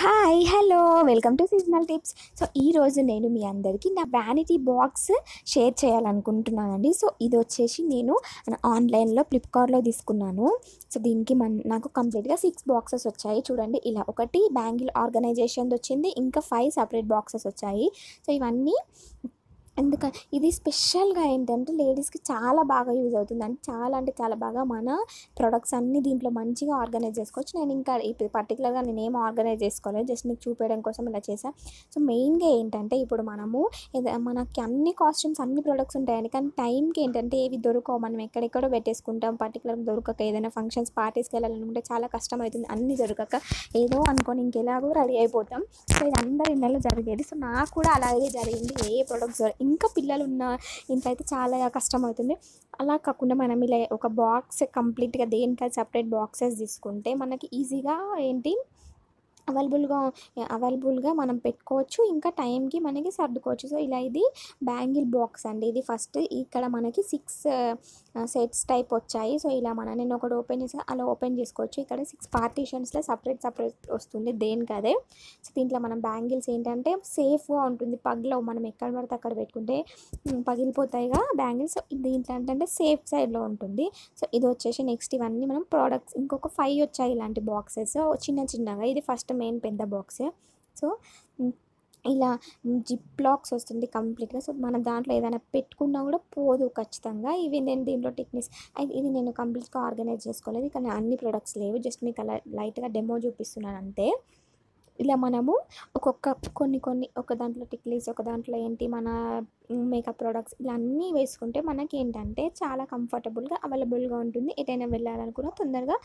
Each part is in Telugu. High hello welcome to seasonal tips. So ई रोज़ु नेनु मी अंदरिकी ना वैनिटी बॉक्स शेर चेयालनुकुंटुन्नानु। सो इदि वच्चेसी नेनु आन्लैन् लो फ्लिपकार्ट लो तीसुकुन्नानु। सो दीनिकी नाकु कंप्लीट गा 6 बॉक्सेस वच्चायि चूडंडी। इला ओकटी बैंगिल आर्गनैजेशन वच्चिंदी, इंका 5 सेपरेट बॉक्सेस वच्चायि। सो इवन्नी अंदुक इदि स्पेषल गा एंटंटे लेडीस की चाला बागा यूज अवुतुंदंटे, चाला अंटे चाला बागा मन प्रोडक्ट्स अन्नी दींట్లో మంచిగా ఆర్గనైజ్ చేసుకోవచ్చు। నేను ఇంకా పర్టిక్యులర్ గా నేను ఏమ ఆర్గనైజ్ చేసుకోలేదు, జస్ట్ మీకు చూపించడం కోసం ఇలా చేశా। సో మెయిన్ గా ఏంటంటే ఇప్పుడు మనము మనకి అన్ని కాస్ట్యూమ్స్ అన్ని ప్రొడక్ట్స్ ఉంటాయని, కానీ టైం కి ఏంటంటే ఏవి దొరకవు, మనం ఎక్కడెక్కడో పెట్టేసుకుంటాం। పర్టిక్యులర్ దొరకక ఏదైనా ఫంక్షన్స్ పార్టీస్ కి వెళ్ళాలనుకుంటే చాలా కష్టం అవుతుంది, అన్ని దొరకక ఏదో అనుకొని ఇంకెలాగో రెడీ అయిపోతాం। సో ఇది అందరి ఇళ్ళలో జరిగేది। సో నాకు కూడా అలాగే జరిగింది। ఏ ప్రొడక్ట్స్ ఇంకా పిల్లలు ఉన్న ఇంట్లో అయితే చాలా కష్టం అవుతుంది। అలా కాకుండా మనం ఇలా ఒక బాక్స్ కంప్లీట్గా దేనికైనా సెపరేట్ బాక్సెస్ తీసుకుంటే మనకి ఈజీగా ఏంటి అవైలబుల్గా మనం పెట్టుకోవచ్చు, ఇంకా టైంకి మనకి సర్దుకోవచ్చు। సో ఇలా ఇది బ్యాంగిల్ బాక్స్ అండి। ఇది ఫస్ట్ ఇక్కడ మనకి 6 సెట్స్ టైప్ వచ్చాయి। సో ఇలా నేను ఒకటి ఓపెన్ చేసి అలా ఓపెన్ చేసుకోవచ్చు। ఇక్కడ 6 పార్టీషన్స్లో సపరేట్ సపరేట్ వస్తుంది దేనికి అదే। సో దీంట్లో మనం బ్యాంగిల్స్ ఏంటంటే సేఫ్గా ఉంటుంది, పగిలవు, మనం ఎక్కడ పడితే అక్కడ పెట్టుకుంటే పగిలిపోతాయిగా బ్యాంగిల్స్। దీంట్లో ఏంటంటే సేఫ్ సైడ్లో ఉంటుంది। సో ఇది వచ్చేసి నెక్స్ట్ ఇవన్నీ మనం ప్రోడక్ట్స్ ఇంకొక 5 వచ్చాయి ఇలాంటి బాక్సెస్ చిన్న చిన్నగా। ఇది ఫస్ట్ మెయిన్ పెద్ద బాక్స్। సో ఇలా జిప్ లాక్స్ వస్తుంది కంప్లీట్గా। సో మనం దాంట్లో ఏదైనా పెట్టుకున్నా కూడా పోదు ఖచ్చితంగా। ఇవి నేను దీంట్లో టెక్నిక్స్ ఇది నేను కంప్లీట్గా ఆర్గనైజ్ చేసుకోలేదు, కానీ అన్ని ప్రొడక్ట్స్ లేవు, జస్ట్ మీకు అలా లైట్గా డెమో చూపిస్తున్నాను అంతే। ఇలా మనము ఒక్కొక్క కొన్ని ఒక దాంట్లో టిక్లీస్, ఒక దాంట్లో ఏంటి మన మేకప్ ప్రోడక్ట్స్, ఇలా అన్నీ వేసుకుంటే మనకి ఏంటంటే చాలా కంఫర్టబుల్గా అవైలబుల్గా ఉంటుంది, ఎటైనా వెళ్ళాలనుకున్నా తొందరగా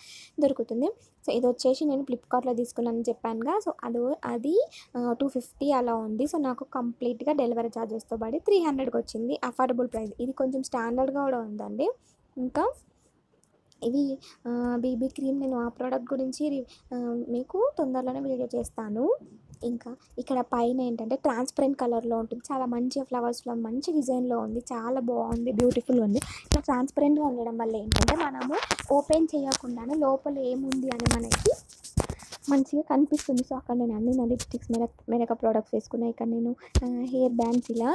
దొరుకుతుంది। సో ఇది వచ్చేసి నేను ఫ్లిప్కార్ట్లో తీసుకున్నానని చెప్పానుగా। సో అది 250 అలా ఉంది। సో నాకు కంప్లీట్గా డెలివరీ ఛార్జెస్తో పడి 300కి వచ్చింది, అఫోర్డబుల్ ప్రైస్। ఇది కొంచెం స్టాండర్డ్గా కూడా ఉందండి। ఇంకా ఇవి బీబీ క్రీమ్, నేను ఆ ప్రోడక్ట్ గురించి మీకు తొందరలోనే వీడియో చేస్తాను। ఇంకా ఇక్కడ పైన ఏంటంటే ట్రాన్స్పరెంట్ కలర్లో ఉంటుంది, చాలా మంచిగా ఫ్లవర్స్లో మంచి డిజైన్లో ఉంది, చాలా బాగుంది, బ్యూటిఫుల్ ఉంది। ఇట్లా ట్రాన్స్పరెంట్గా ఉండడం వల్ల ఏంటంటే మనము ఓపెన్ చేయకుండానే లోపల ఏముంది అని మనకి మంచిగా కనిపిస్తుంది। సో అక్కడ నేను అన్ని నా లిప్స్టిక్స్ మెరక ప్రోడక్ట్స్ వేసుకున్నాను, ఇక్కడ నేను హెయిర్ బ్యాండ్స్ ఇలా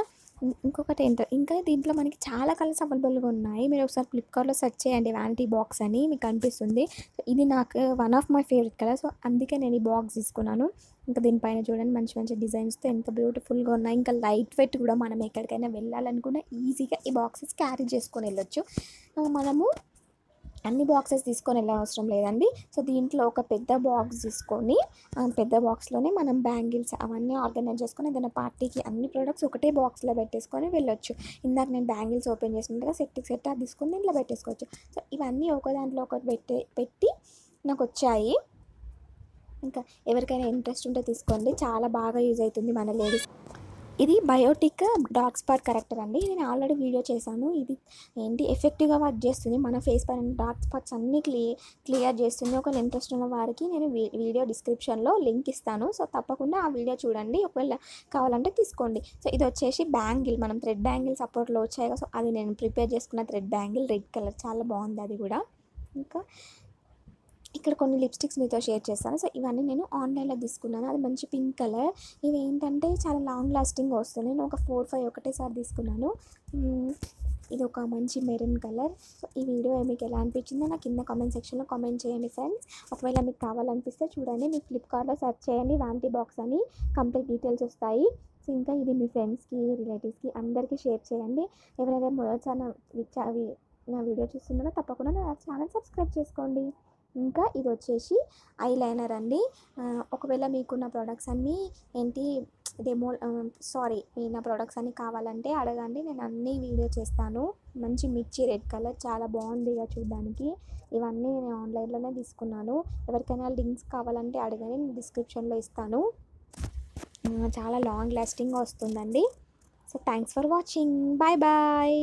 ఇంకొకటి ఏంటో ఇంకా దీంట్లో మనకి చాలా కలర్స్ అవైలబుల్గా ఉన్నాయి। మీరు ఒకసారి ఫ్లిప్కార్ట్లో సెర్చ్ చేయండి వ్యానిటీ బాక్స్ అని, మీకు కనిపిస్తుంది। ఇది నాకు one of my favourite colour, so అందుకే నేను ఈ బాక్స్ తీసుకున్నాను। ఇంకా దీనిపైన చూడండి మంచి మంచి డిజైన్స్తో ఎంత బ్యూటిఫుల్గా ఉన్నాయి, ఇంకా లైట్ వెయిట్ కూడా, మనం ఎక్కడికైనా వెళ్ళాలనుకున్నా ఈజీగా ఈ బాక్సెస్ క్యారీ చేసుకొని వెళ్ళొచ్చు। మనము అన్ని బాక్సెస్ తీసుకొని వెళ్ళే అవసరం లేదండి। సో దీంట్లో ఒక పెద్ద బాక్స్ తీసుకొని పెద్ద బాక్స్లోనే మనం బ్యాంగిల్స్ అవన్నీ ఆర్గనైజ్ చేసుకొని ఏదైనా పార్టీకి అన్ని ప్రోడక్ట్స్ ఒకటే బాక్స్లో పెట్టేసుకొని వెళ్ళొచ్చు। ఇందాక నేను బ్యాంగిల్స్ ఓపెన్ చేసినట్టుగా సెట్కి సెట్ అది తీసుకొని దీంట్లో పెట్టేసుకోవచ్చు। సో ఇవన్నీ ఒక దాంట్లో ఒకటి పెట్టి నాకు వచ్చాయి। ఇంకా ఎవరికైనా ఇంట్రెస్ట్ ఉంటే తీసుకోండి, చాలా బాగా యూజ్ అవుతుంది మన లేడీస్। ఇది బయోటిక్ డార్క్ స్పాట్ కరెక్టర్ అండి, నేను ఆల్రెడీ వీడియో చేశాను। ఇది ఏంటి ఎఫెక్టివ్గా వర్క్ చేస్తుంది, మన ఫేస్ పైన డార్క్ స్పాట్స్ అన్నీ క్లియర్ చేస్తుంది। ఒకవేళ ఇంట్రెస్ట్ ఉన్న వారికి నేను వీడియో డిస్క్రిప్షన్లో లింక్ ఇస్తాను, సో తప్పకుండా ఆ వీడియో చూడండి, ఒకవేళ కావాలంటే తీసుకోండి। సో ఇది వచ్చేసి బ్యాంగిల్, మనం థ్రెడ్ బ్యాంగిల్ సపోర్ట్లో వచ్చాయి కదా, సో అది నేను ప్రిపేర్ చేసుకున్న థ్రెడ్ బ్యాంగిల్, రెడ్ కలర్, చాలా బాగుంది అది కూడా। ఇంకా ఇక్కడ కొన్ని లిప్స్టిక్స్ మీతో షేర్ చేస్తాను। సో ఇవన్నీ నేను ఆన్లైన్లో తీసుకున్నాను, అది మంచి పింక్ కలర్। ఇవి ఏంటంటే చాలా లాంగ్ లాస్టింగ్ వస్తుంది, నేను ఒక 4-5 ఒకటేసారి తీసుకున్నాను। ఇది ఒక మంచి మెరూన్ కలర్। సో ఈ వీడియో మీకు ఎలా అనిపించిందో నాకు కింద కామెంట్ సెక్షన్లో కామెంట్ చేయండి ఫ్రెండ్స్। ఒకవేళ మీకు కావాలనిపిస్తే చూడండి, మీకు ఫ్లిప్కార్ట్లో సెర్చ్ చేయండి వ్యానిటీ బాక్స్ అని, కంప్లీట్ డీటెయిల్స్ వస్తాయి। సో ఇంకా ఇది మీ ఫ్రెండ్స్కి, రిలేటివ్స్కి అందరికీ షేర్ చేయండి। ఎవరైనా మొదటిసారి నా వీడియో చూస్తున్నారో తప్పకుండా నా ఛానల్ సబ్స్క్రైబ్ చేసుకోండి। ఇంకా ఇది వచ్చేసి ఐలైనర్ అండి। ఒకవేళ మీకున్న ప్రోడక్ట్స్ అన్నీ ఏంటి నా ప్రోడక్ట్స్ అన్నీ కావాలంటే అడగండి, నేను అన్నీ వీడియో చేస్తాను। మంచి మిర్చి రెడ్ కలర్, చాలా బాగుంది ఇక చూడడానికి। ఇవన్నీ నేను ఆన్లైన్లోనే తీసుకున్నాను, ఎవరికైనా లింక్స్ కావాలంటే అడగండి, నేను డిస్క్రిప్షన్లో ఇస్తాను। చాలా లాంగ్ లాస్టింగ్ వస్తుందండి। So thanks for watching, bye bye.